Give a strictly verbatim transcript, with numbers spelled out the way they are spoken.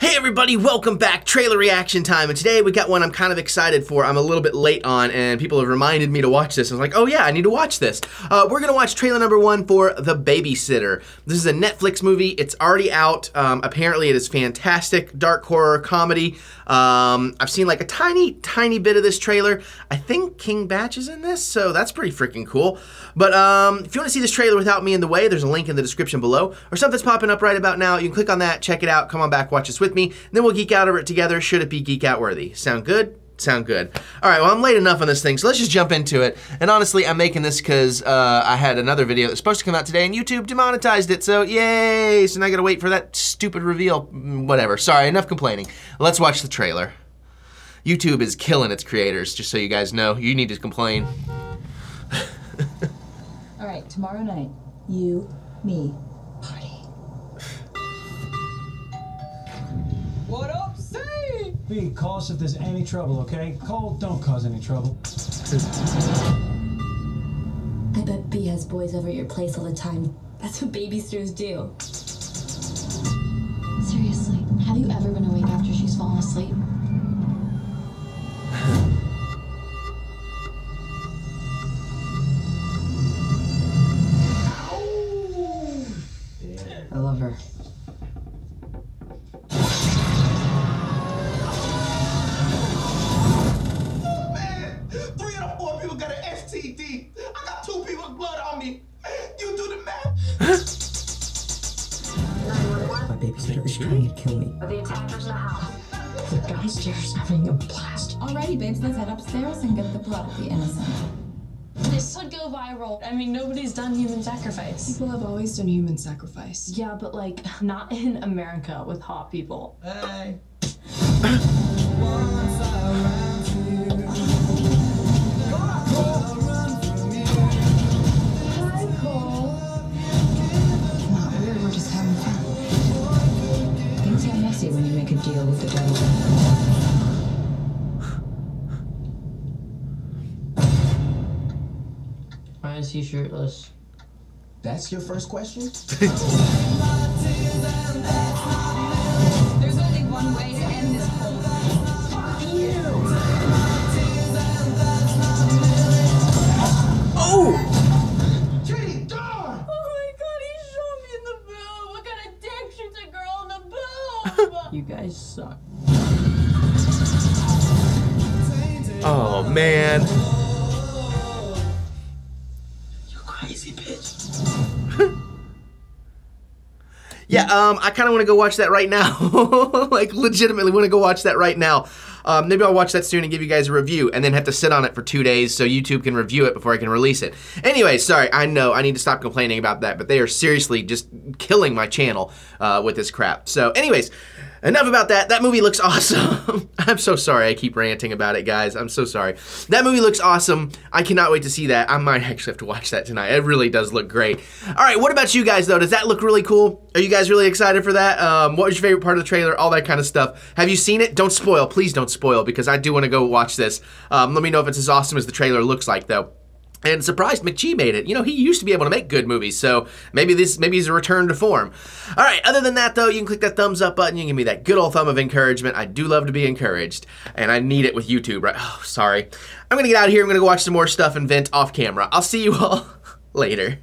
Hey everybody, welcome back. Trailer reaction time, and today we got one I'm kind of excited for. I'm a little bit late on, and people have reminded me to watch this. I was like, oh yeah, I need to watch this. Uh, we're gonna watch trailer number one for The Babysitter. This is a Netflix movie. It's already out. Um, apparently it is fantastic, dark horror comedy. Um, I've seen like a tiny, tiny bit of this trailer. I think King Bach is in this, so that's pretty freaking cool. But um, if you wanna see this trailer without me in the way, there's a link in the description below, or something's popping up right about now. You can click on that, check it out, come on back, watch this with me, and then we'll geek out over it together, should it be geek out worthy. Sound good? Sound good. All right, well, I'm late enough on this thing, so let's just jump into it. And honestly, I'm making this because uh, I had another video that's supposed to come out today, and YouTube demonetized it, so yay! So now I gotta wait for that stupid reveal. Whatever, sorry, enough complaining. Let's watch the trailer. YouTube is killing its creators, just so you guys know. You need to complain. All right, tomorrow night, you, me, party. What up, C? B, call us if there's any trouble, okay? Cole, don't cause any trouble. I bet B has boys over at your place all the time. That's what babysitters do. Seriously, have you ever been awake after she's fallen asleep? I love her. Is trying to kill me. The attacker's in the house. The downstairs having a blast. Alrighty, babes, let's head upstairs and get the blood of the innocent. This would go viral. I mean, nobody's done human sacrifice. People have always done human sacrifice. Yeah, but like, not in America with hot people. Hey. When you make a deal with the devil. Why is he shirtless? That's your first question? There's only one way to end this whole thing. Fuck you! Oh! You guys suck. Oh, man. You crazy bitch. Yeah, um, I kind of want to go watch that right now. Like, legitimately want to go watch that right now. Um, maybe I'll watch that soon and give you guys a review, and then have to sit on it for two days so YouTube can review it before I can release it. Anyway, sorry, I know, I need to stop complaining about that, but they are seriously just killing my channel uh, with this crap. So anyways, enough about that. That movie looks awesome. I'm so sorry I keep ranting about it, guys. I'm so sorry. That movie looks awesome. I cannot wait to see that. I might actually have to watch that tonight. It really does look great. All right, what about you guys, though? Does that look really cool? Are you guys really excited for that? Um, what was your favorite part of the trailer? All that kind of stuff. Have you seen it? Don't spoil. Please don't spoil, because I do want to go watch this. Um, let me know if it's as awesome as the trailer looks like, though. And surprised McGee made it. You know, he used to be able to make good movies, so maybe this maybe he's a return to form. All right, other than that, though, you can click that thumbs up button. You can give me that good old thumb of encouragement. I do love to be encouraged, and I need it with YouTube, right? Oh, sorry. I'm going to get out of here. I'm going to go watch some more stuff and vent off camera. I'll see you all later.